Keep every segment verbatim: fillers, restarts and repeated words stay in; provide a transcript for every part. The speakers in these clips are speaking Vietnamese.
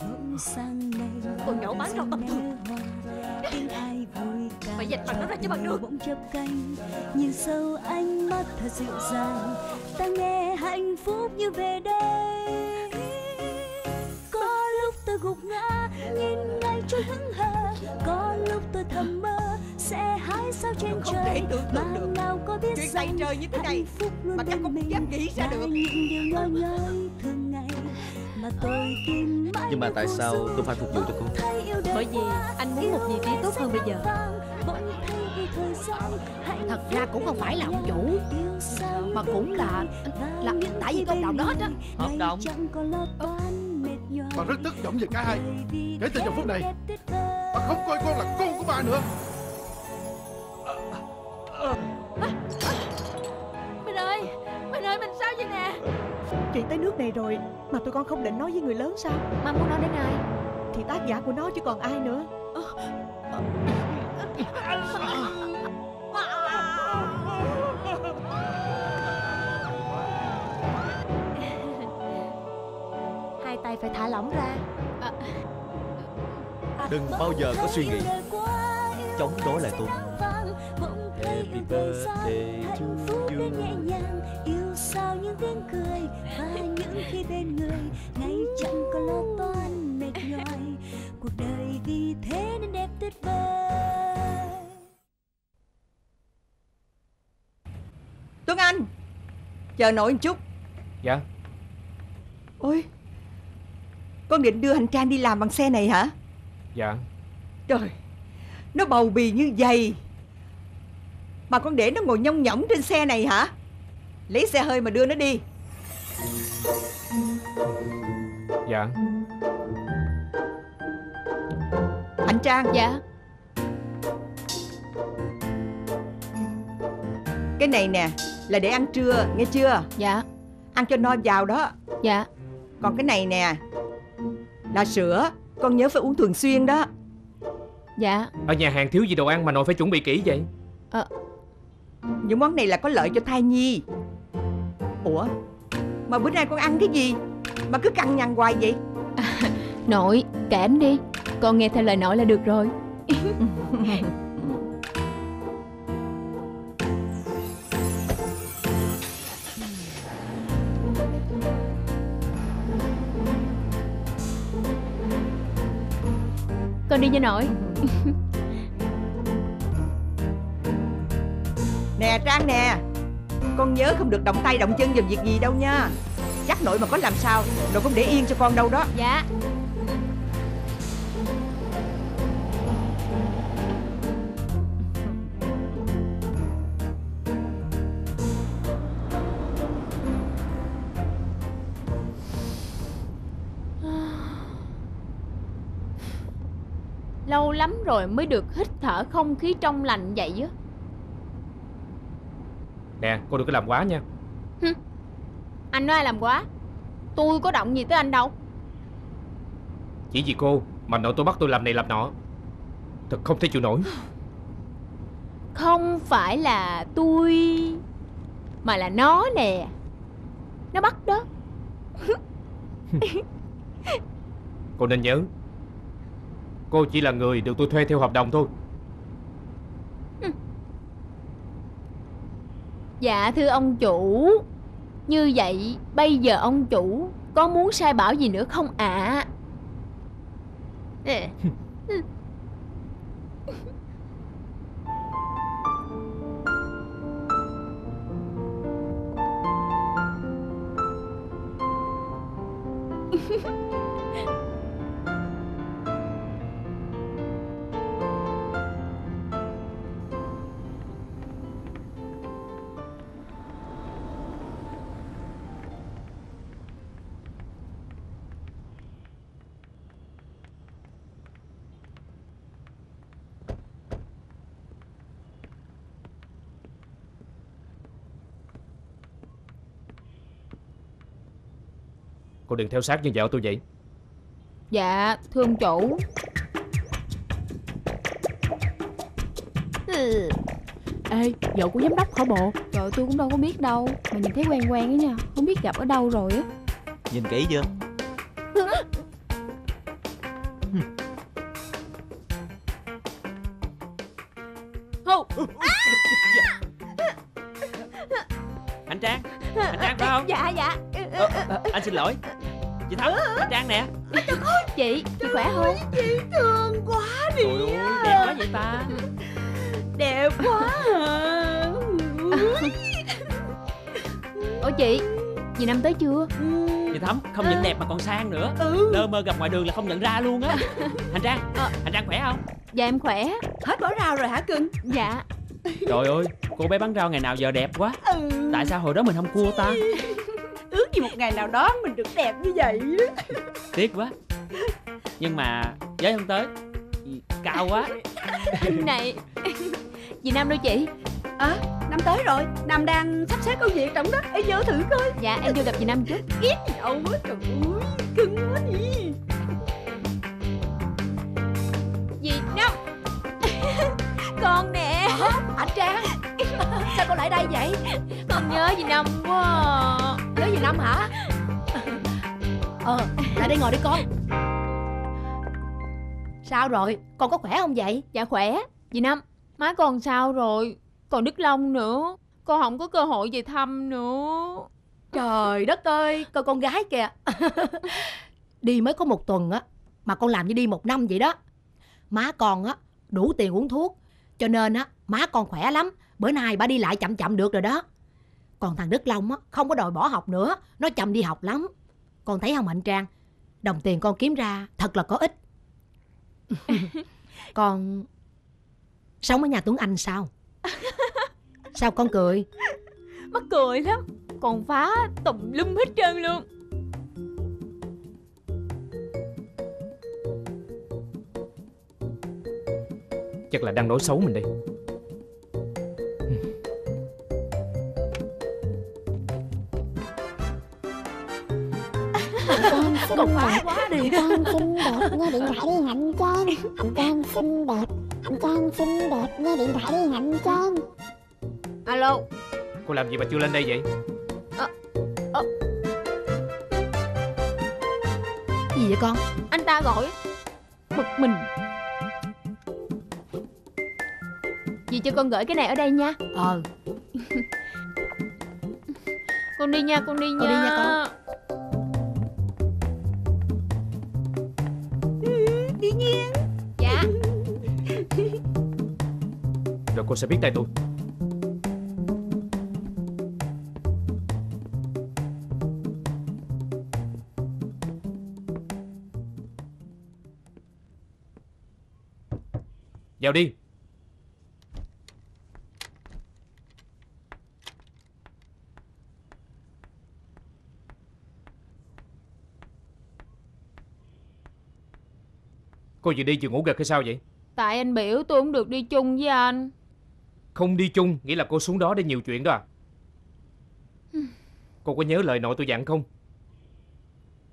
ngẫm sang ngày. Còn nhậu bán rau tầm thường. Phải dạch bằng nó ra chứ bằng được. Bỗng chớp cánh, nhìn sâu ánh mắt thật dịu dàng. Ta nghe hạnh phúc như về đây. Có lúc tôi gục ngã, nhìn ngay trôi hững hờ. Có lúc tôi thầm mơ, sẽ hái sao trên trời. Mà nào có biết chuyện rằng trời như thế này, mà chắc không dám nghĩ ra được. Những điều nhoi nhoi thường ngày mà tôi tìm mãi. Nhưng mà tại sao tôi phải phục vụ cho cô? Bởi vì anh muốn một vị trí tốt hơn bây giờ. Thật ra cũng không phải là ông chủ, mà cũng là là tại vì có hợp đồng đó hết á. Hợp đồng. Bà rất tức giận về cả hai. Kể từ giờ phút này, bà không coi con là con của bà nữa. Mình ơi, mình ơi, mình sao vậy nè? Chuyện tới nước này rồi mà tụi con không định nói với người lớn sao? Mà muốn nói đến ai thì tác giả của nó chứ còn ai nữa. Hai tay phải thả lỏng ra. Đừng bao giờ có suy nghĩ chống đối lại tôi. Happy birthday to you. Sao những tiếng cười và những khi bên người ngày chẳng có lo toan mệt nhòi. Cuộc đời vì thế nên đẹp tuyệt vời. Tuấn Anh, chờ nội một chút. Dạ. Ôi, con định đưa Hành Trang đi làm bằng xe này hả? Dạ. Trời, nó bầu bì như vậy mà con để nó ngồi nhông nhỏng trên xe này hả? Lấy xe hơi mà đưa nó đi. Dạ. Anh Trang. Dạ. Cái này nè là để ăn trưa, nghe chưa? Dạ. Ăn cho no vào đó. Dạ. Còn cái này nè là sữa, con nhớ phải uống thường xuyên đó. Dạ. Ở nhà hàng thiếu gì đồ ăn mà nội phải chuẩn bị kỹ vậy? Ờ à. Những món này là có lợi cho thai nhi. Ủa, mà bữa nay con ăn cái gì mà cứ cằn nhằn hoài vậy? À, nội, kẽm đi. Con nghe theo lời nội là được rồi. Con đi với nội. Nè Trang nè, con nhớ không được động tay động chân vào việc gì đâu nha. Chắc nội mà có làm sao, nội không để yên cho con đâu đó. Dạ. Lâu lắm rồi mới được hít thở không khí trong lành vậy á. Nè, cô đừng có làm quá nha. Hừ, anh nói ai làm quá? Tôi có động gì tới anh đâu. Chỉ vì cô mà nội tôi bắt tôi làm này làm nọ. Thật không thể chịu nổi. Không phải là tôi, mà là nó nè. Nó bắt đó. Cô nên nhớ, cô chỉ là người được tôi thuê theo hợp đồng thôi. Dạ thưa ông chủ. Như vậy bây giờ ông chủ có muốn sai bảo gì nữa không ạ? À? Cô đừng theo sát như vợ tôi vậy. Dạ thưa ông chủ. Ừ. Ê, vợ của giám đốc hả bộ? Trời, tôi cũng đâu có biết đâu. Mà nhìn thấy quen quen ấy nha. Không biết gặp ở đâu rồi á. Nhìn kỹ chưa? Hù. Anh Trang. Anh Trang phải không? Dạ dạ. Ờ, à, anh xin lỗi. Chị Thắm, anh Trang nè. Trời ơi, chị, chị khỏe không? Chị thương quá đi. Trời ơi, đẹp quá vậy ta. Đẹp quá à. Ủa chị, chị Năm tới chưa? Chị Thắm không những đẹp mà còn sang nữa. Ừ. Lơ mơ gặp ngoài đường là không nhận ra luôn á. Hành Trang, à. Hành Trang khỏe không? Dạ em khỏe. Hết bỏ rau rồi hả cưng? Dạ. Trời ơi, cô bé bán rau ngày nào giờ đẹp quá. Ừ. Tại sao hồi đó mình không cua ta? Ước gì một ngày nào đó mình được đẹp như vậy. Tiếc quá. Nhưng mà giới không tới. Cao quá. Này, chị Nam đâu chị? À, Nam tới rồi. Nam đang sắp xếp công việc trong đó. Em vô thử coi. Dạ, em vô gặp chị Nam trước. Ghét gì đâu quá. Trời ơi, cưng quá đi. Chị Nam. Con nè. Hả? Anh Trang. Sao con lại đây vậy? Con nhớ chị Nam quá. Nhớ chị Nam hả? Ờ, lại đây ngồi đi con. Sao rồi? Con có khỏe không vậy? Dạ khỏe. Dì Năm, má con sao rồi? Còn Đức Long nữa. Con không có cơ hội về thăm nữa. Trời đất ơi, coi con gái kìa. Đi mới có một tuần á, mà con làm như đi một năm vậy đó. Má con á, đủ tiền uống thuốc, cho nên á, má con khỏe lắm. Bữa nay bà đi lại chậm chậm được rồi đó. Còn thằng Đức Long á, không có đòi bỏ học nữa. Nó chậm đi học lắm. Con thấy không Hạnh Trang? Đồng tiền con kiếm ra thật là có ích. Con sống ở nhà Tuấn Anh sao? Sao con cười? Mắc cười lắm. Còn phá tùm lum hết trơn luôn. Chắc là đang nói xấu mình đi. Con phá quá đi. Con xinh đẹp, nghe điện thoại đi Hạnh Trang. Hạnh Trang xinh đẹp. Hạnh Trang xinh đẹp, nghe điện thoại đi Hạnh Trang. Alo. Cô làm gì mà chưa lên đây vậy? À, à. Gì vậy con? Anh ta gọi. Bực mình. Dì cho con gửi cái này ở đây nha. Ờ. Con đi nha, con đi nha. Con đi nha con. Rồi cô sẽ biết tay tôi. Vào đi. Cô vừa đi vừa ngủ gật hay sao vậy? Tại anh biểu tôi không được đi chung với anh. Không đi chung, nghĩa là cô xuống đó để nhiều chuyện đó à? Cô có nhớ lời nội tôi dặn không?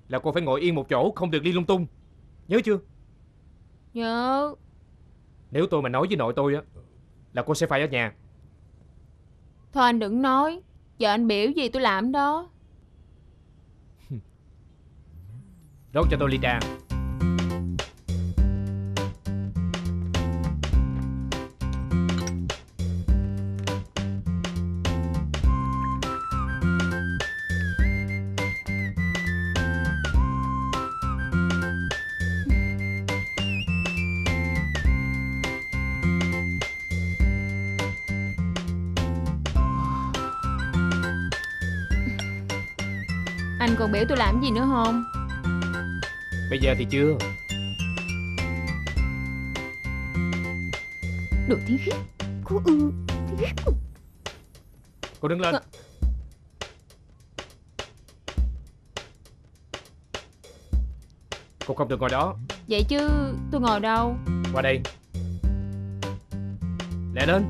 Là cô phải ngồi yên một chỗ, không được đi lung tung. Nhớ chưa? Nhớ. Nếu tôi mà nói với nội tôi á, là cô sẽ phải ở nhà. Thôi anh đừng nói. Giờ anh biểu gì tôi làm đó. Rót cho tôi ly trà. Anh còn biểu tôi làm gì nữa không? Bây giờ thì chưa. Được thiên khiết. Cô ư. Cô đứng lên. Cô không được ngồi đó. Vậy chứ tôi ngồi đâu? Qua đây. Lẹ lên.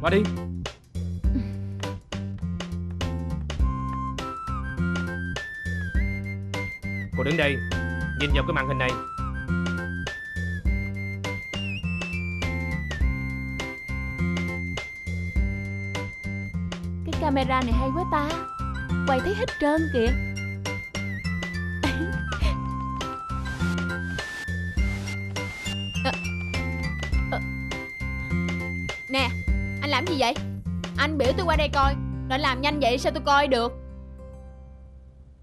Qua đi. Cô đứng đây, nhìn vào cái màn hình này. Cái camera này hay quá ta, quay thấy hết trơn kìa. Nè, anh làm gì vậy? Anh biểu tôi qua đây coi, rồi làm nhanh vậy sao tôi coi được?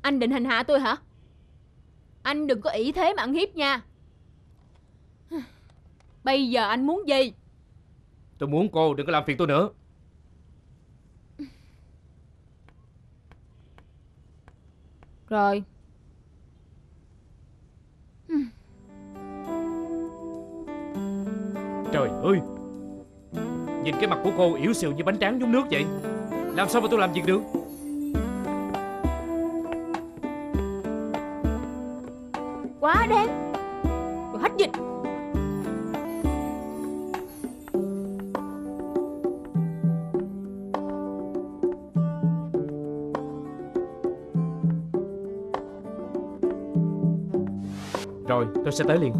Anh định hành hạ tôi hả? Anh đừng có ỷ thế mà ăn hiếp nha. Bây giờ anh muốn gì? Tôi muốn cô đừng có làm phiền tôi nữa. Rồi. Trời ơi, nhìn cái mặt của cô yếu xìu như bánh tráng nhúng nước vậy. Làm sao mà tôi làm việc được? Quá đen rồi, hết dịch. Rồi, tôi sẽ tới liền.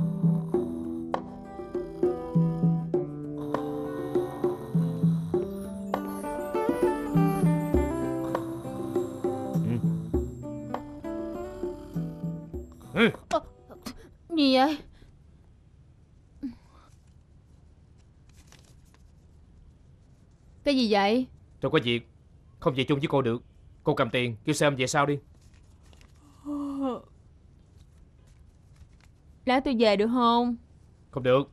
Gì vậy? Cái gì vậy? Tôi có việc, không về chung với cô được. Cô cầm tiền, kêu xe ôm về sau đi. Lát tôi về được không? Không được,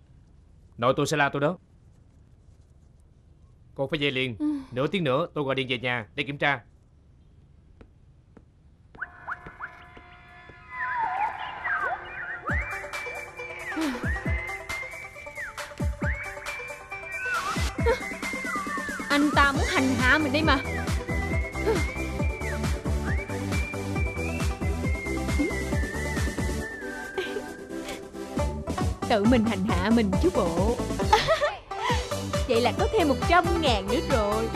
nội tôi sẽ la tôi đó. Cô phải về liền. Nửa tiếng nữa tôi gọi điện về nhà để kiểm tra. Anh ta muốn hành hạ mình đi mà. Tự mình hành hạ mình chứ bộ. Vậy là có thêm một trăm ngàn nữa rồi.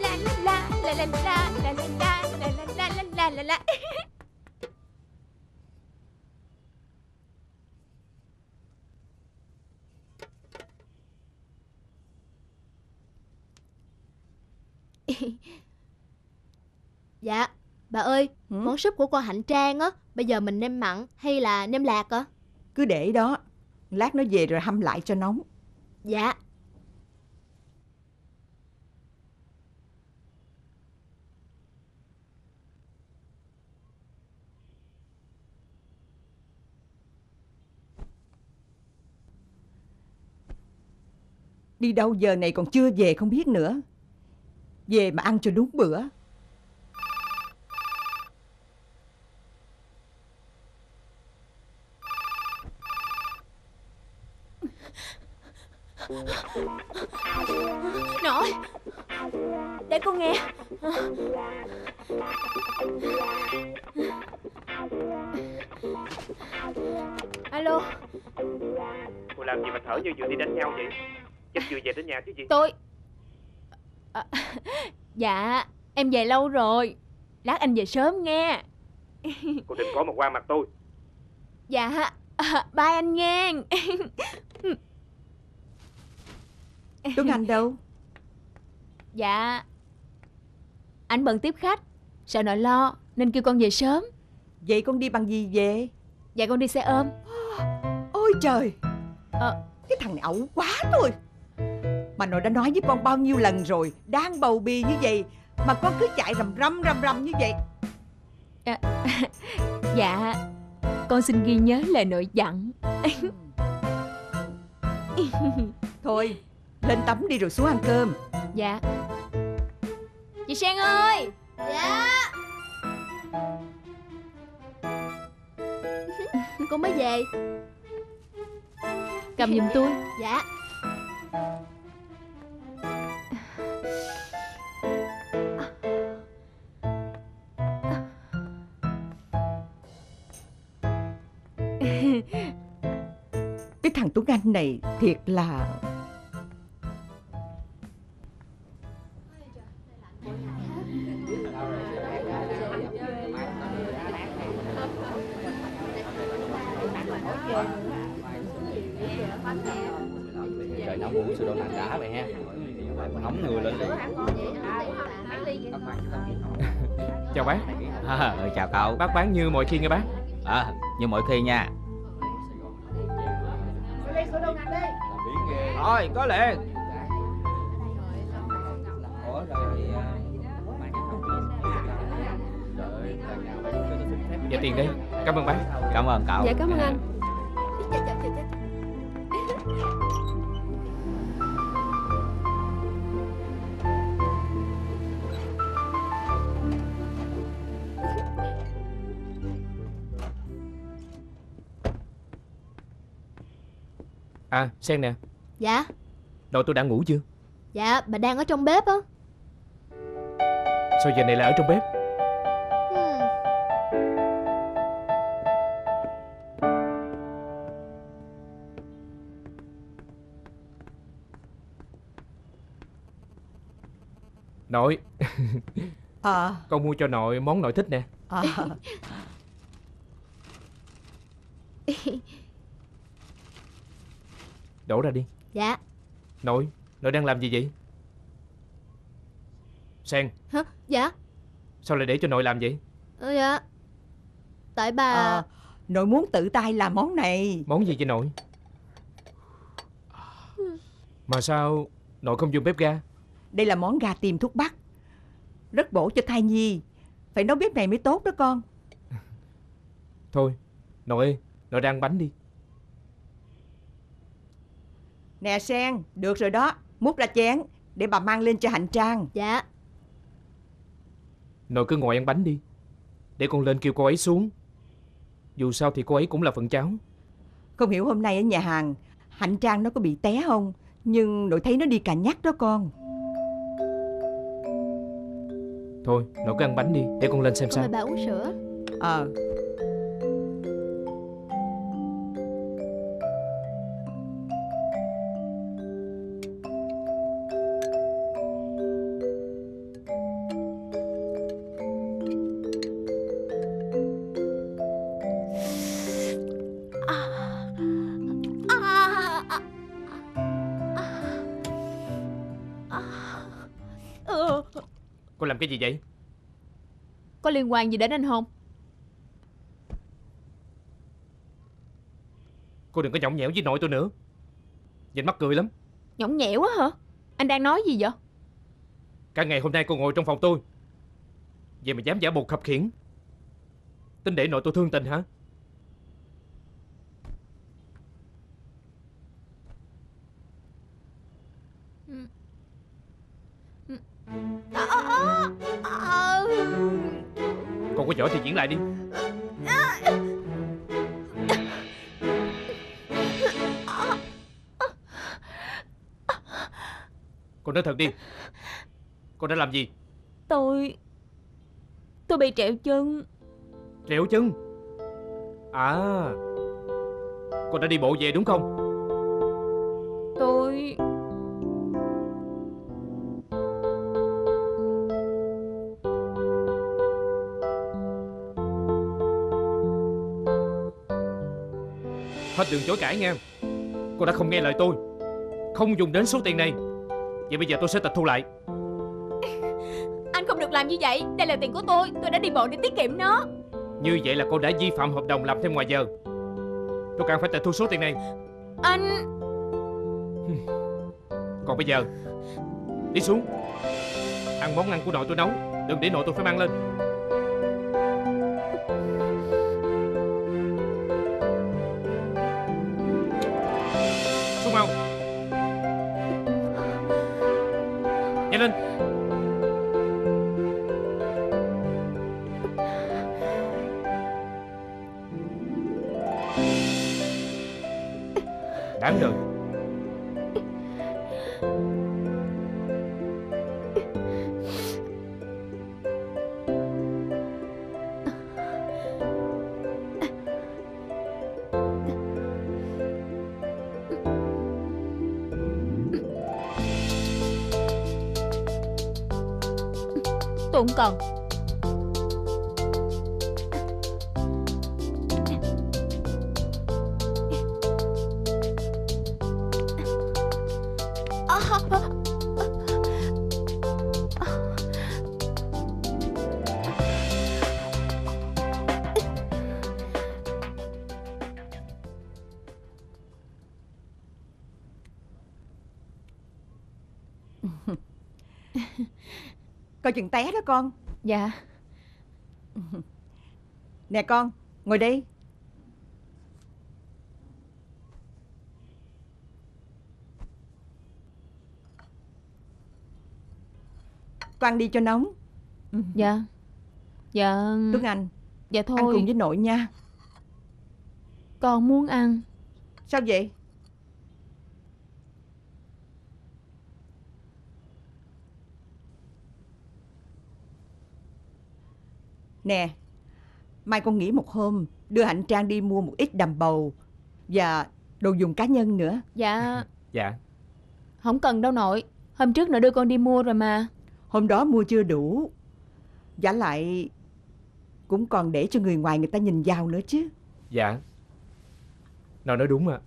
La la la la la la la la la la la la. Dạ bà ơi, ừ? Món súp của cô Hạnh Trang á, bây giờ mình nêm mặn hay là nêm lạc ạ? À? Cứ để đó, lát nó về rồi hâm lại cho nóng. Dạ. Đi đâu giờ này còn chưa về không biết nữa. Về mà ăn cho đúng bữa. Nội, để con nghe. Alo. Cô làm gì mà thở như vừa đi đánh nhau vậy? Chắc vừa về đến nhà chứ gì? Tôi à, dạ em về lâu rồi. Lát anh về sớm nghe. Cô đừng có mà qua mặt tôi. Dạ à, bye anh nghe. Tuấn Anh đâu? Dạ, anh bận tiếp khách, sợ nội lo nên kêu con về sớm. Vậy con đi bằng gì về? Dạ con đi xe ôm. Ôi trời à, cái thằng này ẩu quá thôi. Mà nội đã nói với con bao nhiêu lần rồi, đang bầu bì như vậy mà con cứ chạy rầm rầm rầm rầm như vậy à. Dạ, con xin ghi nhớ lời nội dặn. Thôi lên tắm đi rồi xuống ăn cơm. Dạ. Chị Sen ơi. Dạ. Con mới về. Cầm giùm tôi. Dạ. Cái thằng Tuấn Anh này thiệt là Trời nóng uống sữa đậu nành đã vậy ha. Nóng người lên đi. Chào bác. À, ừ, chào cậu. Bác bán như mọi khi nghe bác. À, như mọi khi nha. Rồi, có liền. Dạ tiền đi. Cảm ơn bác. Cảm ơn cậu. Dạ cảm ơn anh. À, Sen nè. Dạ. Đồ tôi đã ngủ chưa? Dạ, bà đang ở trong bếp á. Sao giờ này lại ở trong bếp? Hmm. Nội. À. Con mua cho nội món nội thích nè. À. Đổ ra đi. Dạ. Nội, nội đang làm gì vậy? Sen. Hả? Dạ. Sao lại để cho nội làm vậy? Ừ, dạ. Tại bà... À, nội muốn tự tay làm món này. Món gì vậy nội? Mà sao nội không dùng bếp ga? Đây là món gà tiềm thuốc bắc, rất bổ cho thai nhi. Phải nấu bếp này mới tốt đó con. Thôi, nội ơi, nội đang bánh đi. Nè Sen, được rồi đó, múc ra chén để bà mang lên cho Hạnh Trang. Dạ. Nội cứ ngồi ăn bánh đi, để con lên kêu cô ấy xuống. Dù sao thì cô ấy cũng là phận cháu. Không hiểu hôm nay ở nhà hàng Hạnh Trang nó có bị té không, nhưng nội thấy nó đi cà nhắc đó con. Thôi, nội cứ ăn bánh đi, để con lên xem sao. Thôi bà uống sữa. Ờ. Cô làm cái gì vậy? Có liên quan gì đến anh không? Cô đừng có nhõng nhẽo với nội tôi nữa. Nhìn mắc cười lắm. Nhõng nhẽo á hả? Anh đang nói gì vậy? Cả ngày hôm nay cô ngồi trong phòng tôi, vậy mà dám giả bộ khập khiễng. Tính để nội tôi thương tình hả? Cô giỏi thì diễn lại đi. Cô nói thật đi. Cô đã làm gì? Tôi... Tôi bị trẹo chân. Trẹo chân? À... Cô đã đi bộ về đúng không? Tôi... Hết đường chối cãi nghe. Cô đã không nghe lời tôi, không dùng đến số tiền này, vậy bây giờ tôi sẽ tịch thu lại. Anh không được làm như vậy. Đây là tiền của tôi. Tôi đã đi bộ để tiết kiệm nó. Như vậy là cô đã vi phạm hợp đồng làm thêm ngoài giờ. Tôi càng phải tịch thu số tiền này. Anh... Còn bây giờ đi xuống ăn món ăn của nội tôi nấu. Đừng để nội tôi phải mang lên. Nhanh lên. Đáng đời. Tôi không cần. Coi chừng té đó con. Dạ. Nè con, ngồi đi. Con ăn đi cho nóng. Dạ. Dạ Tuấn Anh. Dạ thôi. Ăn cùng với nội nha. Con muốn ăn. Sao vậy? Nè, mai con nghỉ một hôm, đưa Hạnh Trang đi mua một ít đầm bầu và đồ dùng cá nhân nữa. Dạ. Dạ. Không cần đâu nội, hôm trước nội đưa con đi mua rồi mà. Hôm đó mua chưa đủ, vả lại cũng còn để cho người ngoài người ta nhìn vào nữa chứ. Dạ. Nội nói đúng ạ.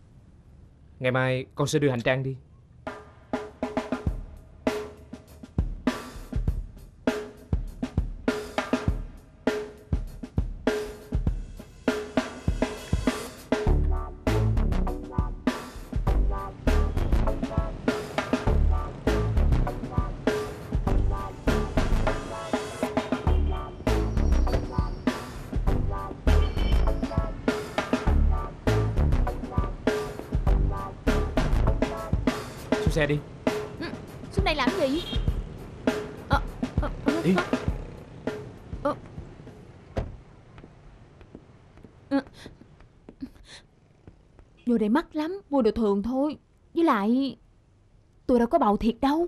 Ngày mai con sẽ đưa Hạnh Trang đi. Xe đi. Ừ, xuống đây làm gì? À, à, à, đi. À, à. Vô đây mắc lắm, mua đồ thường thôi. Với lại tôi đâu có bầu thiệt đâu.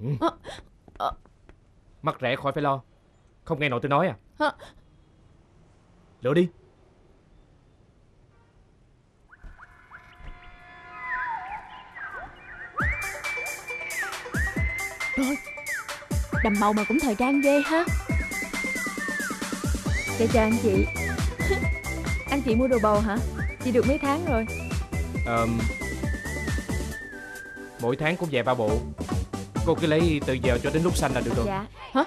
Ừ. À, à. Mắc rẻ khỏi phải lo. Không nghe nội tôi nói à? À. Lựa đi. Rồi, đầm bầu mà cũng thời trang ghê ha. Dạ chào anh chị. Anh chị mua đồ bầu hả? Chị được mấy tháng rồi? Ờ, mỗi tháng cũng về ba bộ. Cô cứ lấy từ giờ cho đến lúc sanh là được rồi. Dạ. Hả?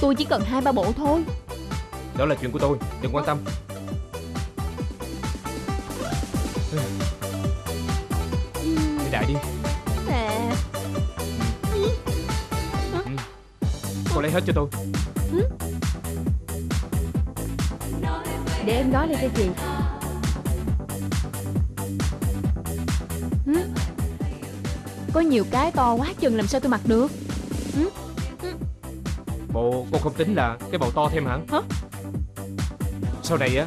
Tôi chỉ cần hai ba bộ thôi. Đó là chuyện của tôi, đừng quan tâm. Đi đại đi. Nè. Cô lấy hết cho tôi. Ừ. Để em gói lên cho chị. Ừ. Có nhiều cái to quá chừng làm sao tôi mặc được. Ừ. Ừ. Bộ cô không tính là cái bầu to thêm hả? Hả? Sau này á,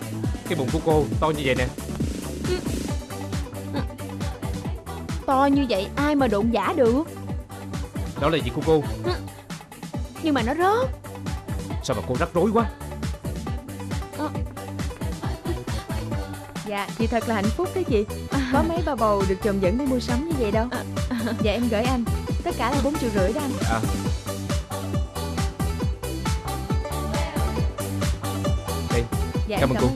cái bụng của cô to như vậy nè. Ừ. Ừ. To như vậy ai mà đụng giả được. Đó là việc của cô. Ừ. Nhưng mà nó rớt. Sao mà cô rắc rối quá à. Dạ, chị thật là hạnh phúc đó chị. à. Có mấy bà bầu được chồng dẫn đi mua sắm như vậy đâu. à. À. Dạ em gửi anh. Tất cả là bốn triệu rưỡi đó anh. à. Đây, dạ, cảm ơn cô.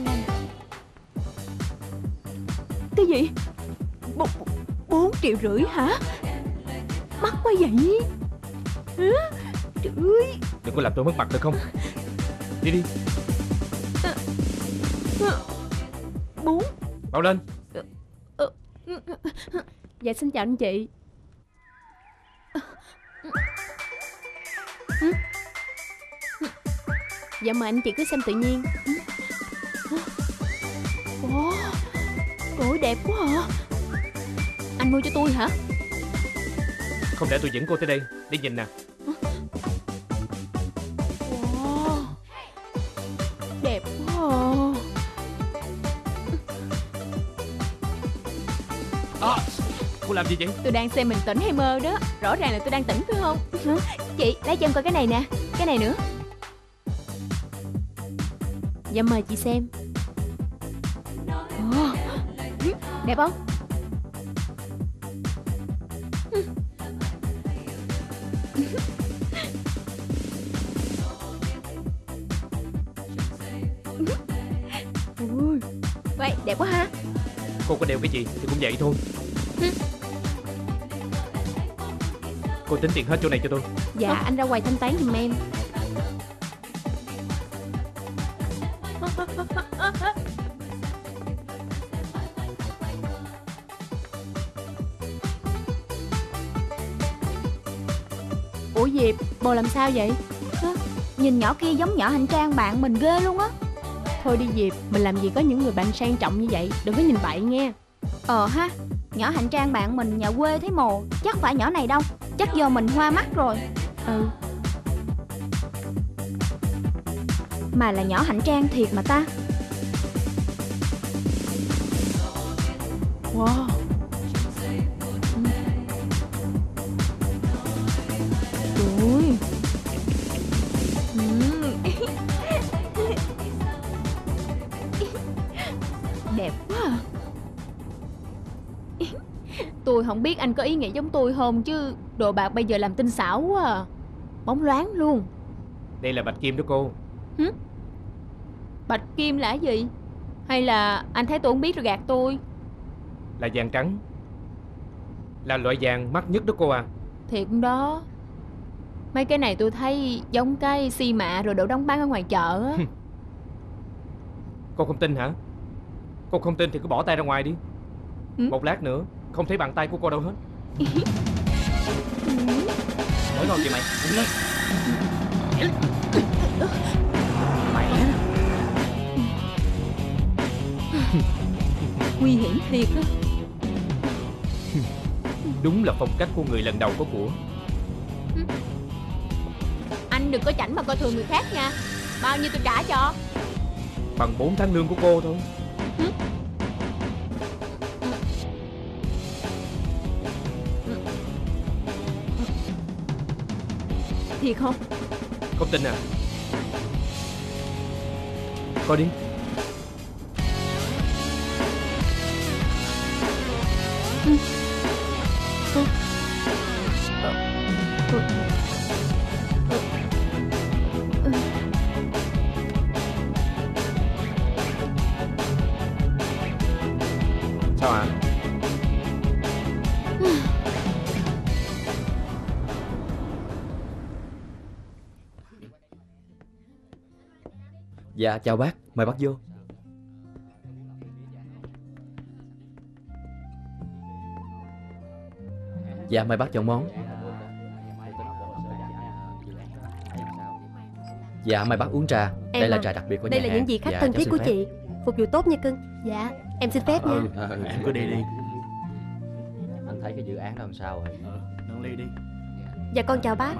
Cái gì? Bốn triệu rưỡi hả? Mắc quá vậy. Hứ? Trời ơi. Đừng có làm tôi mất mặt được không? Đi đi. Bốn. Bảo lên. Dạ xin chào anh chị. Dạ mời anh chị cứ xem tự nhiên. Ủa, trời ơi đẹp quá hả? Anh mua cho tôi hả? Không để tôi dẫn cô tới đây. Đi nhìn nè. Cô làm gì vậy? Tôi đang xem mình tỉnh hay mơ đó. Rõ ràng là tôi đang tỉnh phải không? Chị, lấy cho em coi cái này nè. Cái này nữa. Dạ mời chị xem. Oh. Đẹp không? Vậy, đẹp quá ha. Cô có đeo cái gì thì cũng vậy thôi. Cô tính tiền hết chỗ này cho tôi. Dạ à. Anh ra ngoài thanh toán giùm em. Ủa Diệp, bồ làm sao vậy? Hả? Nhìn nhỏ kia giống nhỏ Hành Trang bạn mình ghê luôn á. Thôi đi Diệp, mình làm gì có những người bạn sang trọng như vậy, đừng có nhìn bậy nghe. Ờ ha, nhỏ Hành Trang bạn mình nhà quê thấy mồ, chắc phải nhỏ này đâu, chắc giờ mình hoa mắt rồi. Ừ. Mà là nhỏ Hành Trang thiệt mà ta. Wow. Tôi không biết anh có ý nghĩa giống tôi không chứ đồ bạc bây giờ làm tinh xảo quá à. Bóng loáng luôn. Đây là bạch kim đó cô. Hử? Bạch kim là gì? Hay là anh thấy tôi không biết rồi gạt tôi? Là vàng trắng. Là loại vàng mắc nhất đó cô à. Thiệt đó. Mấy cái này tôi thấy giống cái xi mạ rồi đổ đóng bán ở ngoài chợ á. Cô không tin hả? Cô không tin thì cứ bỏ tay ra ngoài đi. Ừ? Một lát nữa không thấy bàn tay của cô đâu hết. Mới ngon kìa mày. Mày nguy hiểm thiệt á. Đúng là phong cách của người lần đầu có của. Anh đừng có chảnh mà coi thường người khác nha. Bao nhiêu tôi trả cho? Bằng bốn tháng lương của cô thôi. Thiệt không? Không tin à? Coi đi. Ừ. Ừ. Ừ. Ừ. Ừ. Sao ạ? À? Dạ chào bác, mời bác vô. Dạ mời bác chọn món. Dạ mời bác uống trà. Em Đây à. là trà đặc biệt của đây nhà hàng. Đây là những vị khách dạ, thân thiết của phép. chị. Phục vụ tốt nha cưng. Dạ em xin phép nha. Ừ, ừ, em cứ đi đi. Anh thấy cái dự án đó làm sao rồi? Ừ, nâng ly đi. Dạ con chào bác.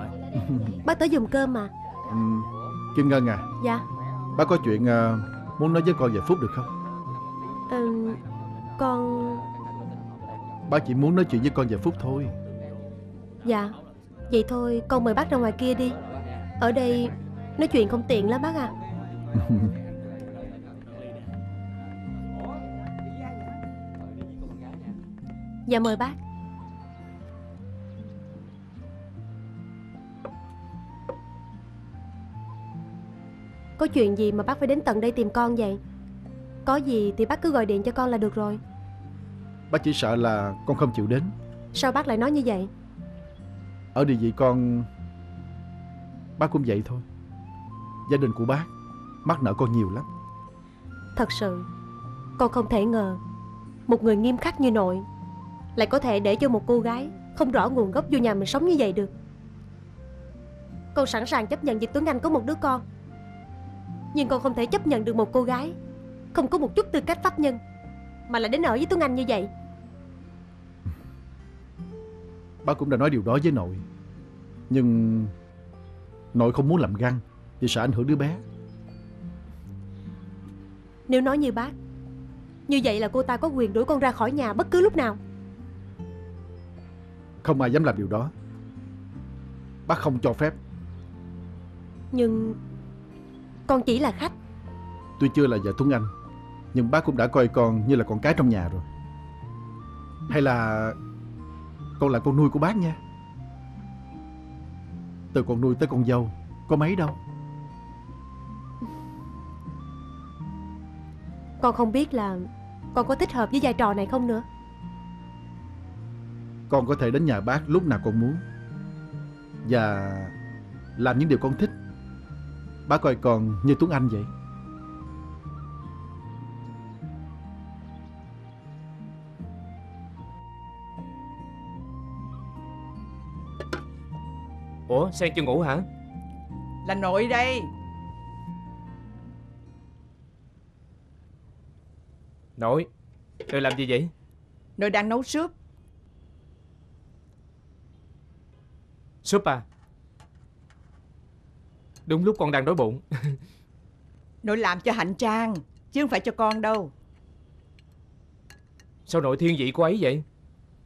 Bác tới dùng cơm mà. Ừ, Kim Ngân à. Dạ. Bác có chuyện uh, muốn nói với con về Phúc được không? Ừ, con... Bác chỉ muốn nói chuyện với con về Phúc thôi. Dạ, vậy thôi con mời bác ra ngoài kia đi. Ở đây nói chuyện không tiện lắm bác à. Dạ mời bác. Có chuyện gì mà bác phải đến tận đây tìm con vậy? Có gì thì bác cứ gọi điện cho con là được rồi. Bác chỉ sợ là con không chịu đến. Sao bác lại nói như vậy? Ở địa vị con, bác cũng vậy thôi. Gia đình của bác mắc nợ con nhiều lắm. Thật sự con không thể ngờ một người nghiêm khắc như nội lại có thể để cho một cô gái không rõ nguồn gốc vô nhà mình sống như vậy được. Con sẵn sàng chấp nhận việc Tuấn Anh có một đứa con, nhưng con không thể chấp nhận được một cô gái không có một chút tư cách pháp nhân mà lại đến ở với Tuấn Anh như vậy. Bác cũng đã nói điều đó với nội, nhưng nội không muốn làm găng vì sợ ảnh hưởng đứa bé. Nếu nói như bác, như vậy là cô ta có quyền đuổi con ra khỏi nhà bất cứ lúc nào. Không ai dám làm điều đó. Bác không cho phép. Nhưng... con chỉ là khách. Tuy chưa là vợ Tuấn Anh, nhưng bác cũng đã coi con như là con cái trong nhà rồi. Hay là con là con nuôi của bác nha. Từ con nuôi tới con dâu, có mấy đâu. Con không biết là con có thích hợp với vai trò này không nữa. Con có thể đến nhà bác lúc nào con muốn, và làm những điều con thích. Bà coi còn như Tuấn Anh vậy. Ủa, Sen chưa ngủ hả? Là nội đây. Nội, nội làm gì vậy? Nội đang nấu súp. Súp à? Đúng lúc con đang đói bụng. Nội làm cho Hạnh Trang, chứ không phải cho con đâu. Sao nội thiên vị cô ấy vậy?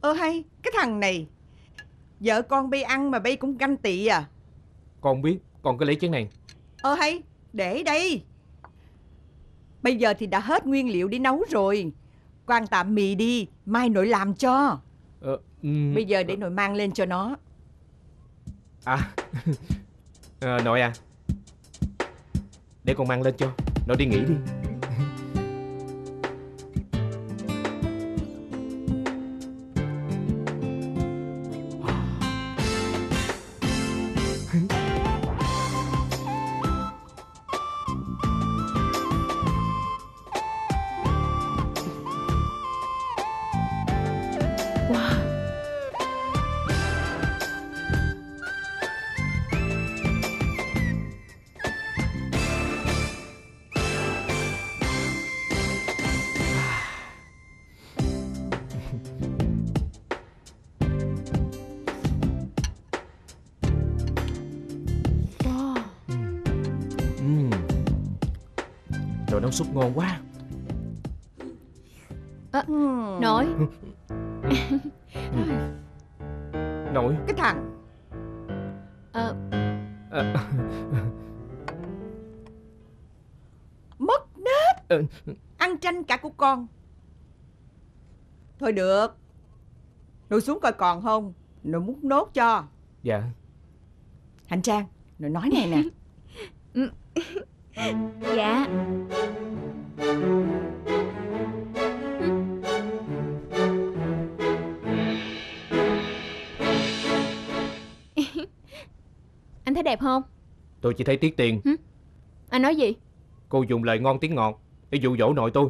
Ờ hay, cái thằng này. Vợ con bay ăn mà bay cũng ganh tị à? Con biết, con cứ lấy chén này. Ờ hay, để đây. Bây giờ thì đã hết nguyên liệu để nấu rồi. Con ăn tạm mì đi, mai nội làm cho. Ờ, um, Bây giờ để nội mang lên cho nó. À, à nội à, để con mang lên cho. Nội đi nghỉ đi. Súp ngon quá. À, nội. Nội. Cái thằng. À. À. Mất nết. À. Ăn tranh cả của con. Thôi được. Nội xuống coi còn không. Nội muốn nốt cho. Dạ. Hạnh Trang, nội nói này nè. Dạ. Anh thấy đẹp không? Tôi chỉ thấy tiếc tiền. Hử? Anh nói gì? Cô dùng lời ngon tiếng ngọt để dụ dỗ nội tôi.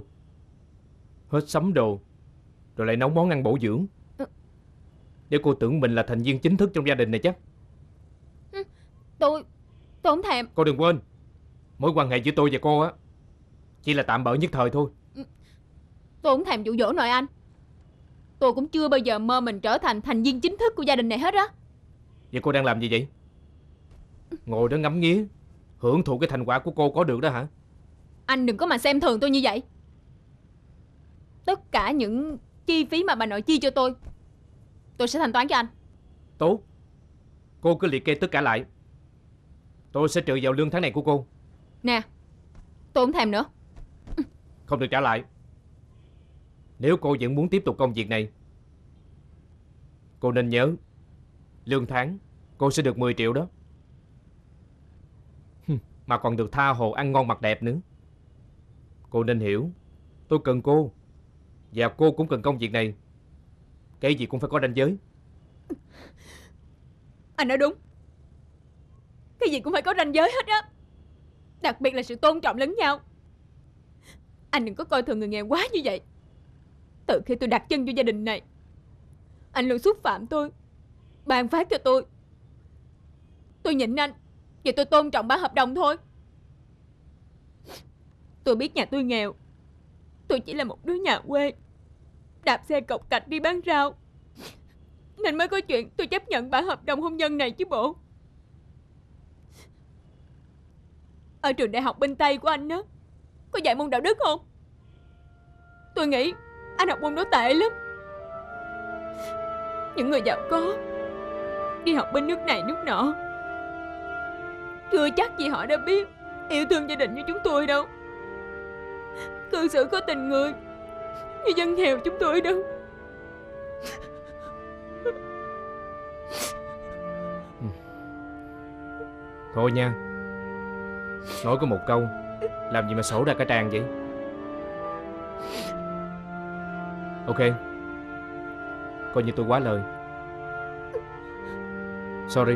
Hết sắm đồ rồi lại nấu món ăn bổ dưỡng. Ừ. Để cô tưởng mình là thành viên chính thức trong gia đình này chứ. Ừ. Tôi Tôi không thèm. Cô đừng quên, mối quan hệ giữa tôi và cô á chỉ là tạm bỡ nhất thời thôi. Tôi không thèm dụ dỗ nội anh. Tôi cũng chưa bao giờ mơ mình trở thành thành viên chính thức của gia đình này hết á. Vậy cô đang làm gì vậy? Ngồi đó ngắm nghía, hưởng thụ cái thành quả của cô có được đó hả? Anh đừng có mà xem thường tôi như vậy. Tất cả những chi phí mà bà nội chi cho tôi, tôi sẽ thanh toán cho anh. Tốt. Cô cứ liệt kê tất cả lại, tôi sẽ trừ vào lương tháng này của cô. Nè, tôi không thèm nữa. Không được trả lại. Nếu cô vẫn muốn tiếp tục công việc này, cô nên nhớ, lương tháng cô sẽ được mười triệu đó. Mà còn được tha hồ ăn ngon mặc đẹp nữa. Cô nên hiểu, tôi cần cô, và cô cũng cần công việc này. Cái gì cũng phải có ranh giới. Anh nói đúng. Cái gì cũng phải có ranh giới hết á. Đặc biệt là sự tôn trọng lẫn nhau. Anh đừng có coi thường người nghèo quá như vậy. Từ khi tôi đặt chân vô gia đình này, anh luôn xúc phạm tôi, ban phát cho tôi. Tôi nhịn anh, và tôi tôn trọng bản hợp đồng thôi. Tôi biết nhà tôi nghèo. Tôi chỉ là một đứa nhà quê, đạp xe cọc cạch đi bán rau, nên mới có chuyện tôi chấp nhận bản hợp đồng hôn nhân này chứ bộ. Ở trường đại học bên Tây của anh đó, có dạy môn đạo đức không? Tôi nghĩ anh học môn đó tệ lắm. Những người giàu có đi học bên nước này nước nọ, chưa chắc gì họ đã biết yêu thương gia đình như chúng tôi đâu, cư xử có tình người như dân nghèo chúng tôi đâu. Thôi nha, nói có một câu, làm gì mà sổ ra cả tràng vậy? Ok, coi như tôi quá lời. Sorry.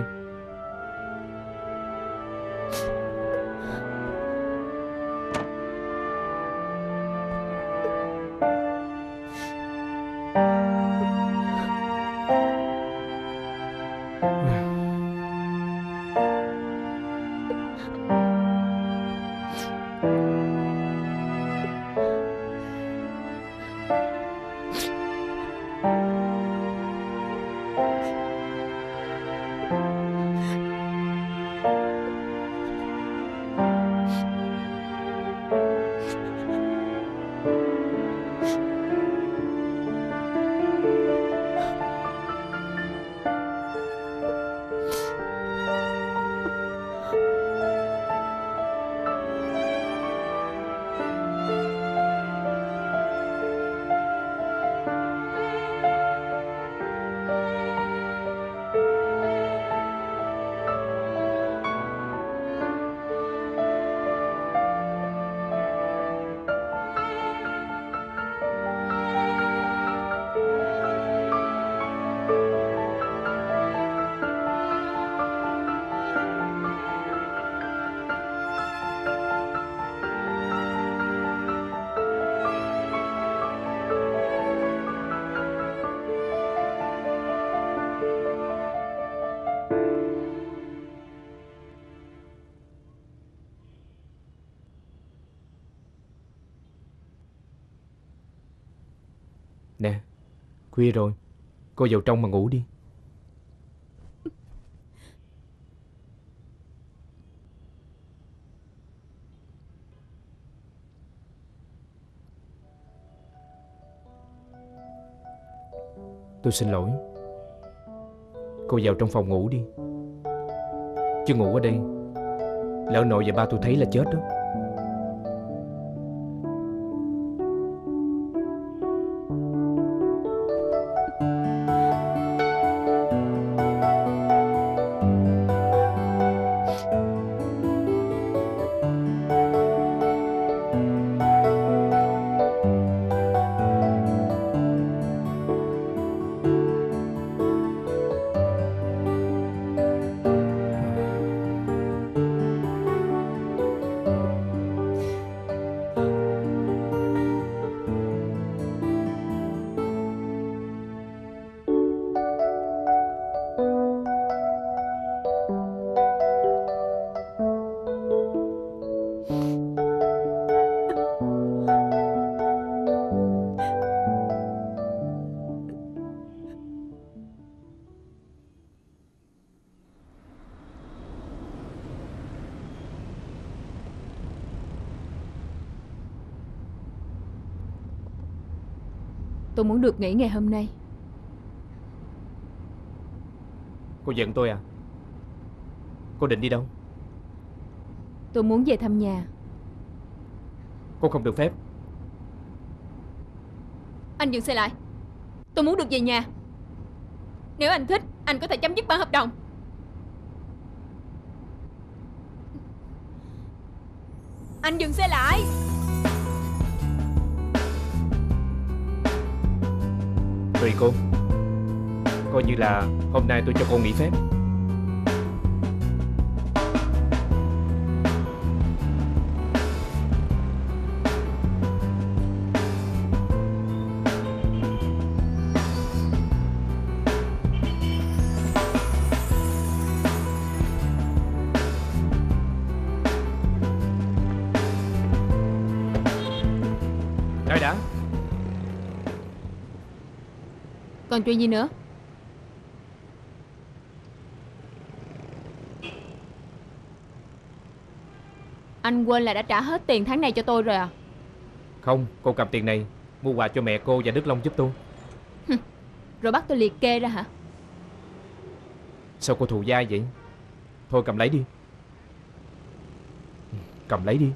Nè, khuya rồi, cô vào trong mà ngủ đi. Tôi xin lỗi. Cô vào trong phòng ngủ đi. Chứ ngủ ở đây lỡ nội và ba tôi thấy là chết đó. Tôi muốn được nghỉ ngày hôm nay. Cô giận tôi à? Cô định đi đâu? Tôi muốn về thăm nhà. Cô không được phép. Anh dừng xe lại. Tôi muốn được về nhà. Nếu anh thích, anh có thể chấm dứt bản hợp đồng. Anh dừng xe lại. Tùy cô. Coi như là hôm nay tôi cho cô nghỉ phép. Đợi đã. Còn chuyện gì nữa? Anh quên là đã trả hết tiền tháng này cho tôi rồi à? Không, cô cầm tiền này mua quà cho mẹ cô và Đức Long giúp tôi. Rồi bắt tôi liệt kê ra hả? Sao cô thù dai vậy? Thôi cầm lấy đi. Cầm lấy đi.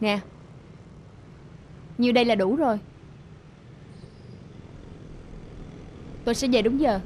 Nè, như đây là đủ rồi. Tôi sẽ về đúng giờ.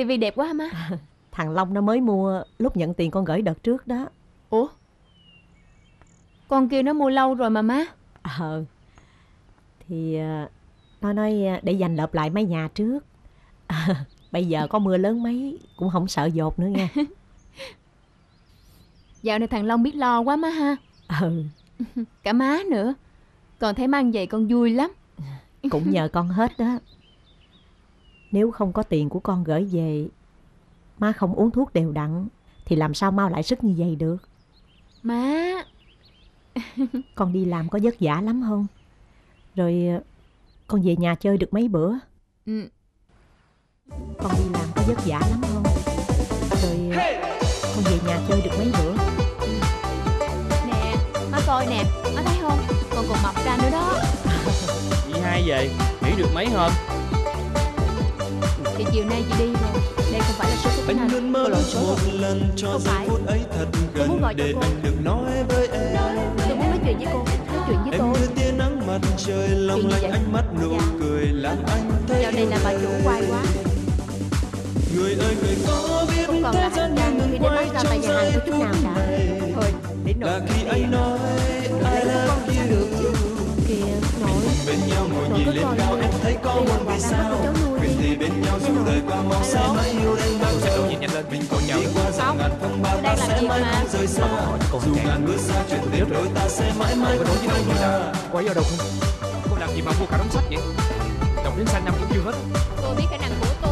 tivi đẹp quá hả má? À, thằng Long nó mới mua lúc nhận tiền con gửi đợt trước đó. Ủa? Con kêu nó mua lâu rồi mà má. Ờ. Thì nó nói để dành lợp lại mái nhà trước. À, bây giờ có mưa lớn mấy cũng không sợ dột nữa nha. Dạo này thằng Long biết lo quá má ha. Ừ. Cả má nữa. Còn thấy mang về con vui lắm. Cũng nhờ con hết đó. Nếu không có tiền của con gửi về, má không uống thuốc đều đặn thì làm sao mau lại sức như vậy được má. Con đi làm có vất vả lắm không? Rồi con về nhà chơi được mấy bữa? Ừ. Con đi làm có vất vả lắm không? Rồi con về nhà chơi được mấy bữa? Ừ. Nè, má coi nè, má thấy không? Con còn mập ra nữa đó. Chị Hai về, nghỉ được mấy hôm? Thì chiều nay chị đi rồi. Đây không phải là số của anh. Anh luôn mơ một lần cho giây phút ấy thật gần để anh được nói với em. Tôi muốn nói chuyện với cô, nói chuyện với tôi. Em như tia nắng mặt trời lòng lạnh ánh mắt nụ cười làm anh thấy. Dạo này là bà chủ quay quá. Người ơi người có biết thế gian ngừng quay trong giây phút này. Thôi, để nổi anh nói I love you. Kìa, nổi. Bên nhau ngồi nhìn lên cao em thấy có buồn vì sao? Thì bên nhau dù đời qua mong sẽ mãi yêu đến bao giờ. Mình còn nhau qua dòng ngàn phong bao ta sẽ mãi mãi rời xa. Dù ngàn bước xa chuyện tiếp đối ta sẽ mãi mãi có nhau nhà. Quay vào đầu không? Cô làm gì mà mua cả đống sách vậy? Đồng đến sang năm cũng chưa hết. Tôi biết khả năng của tôi.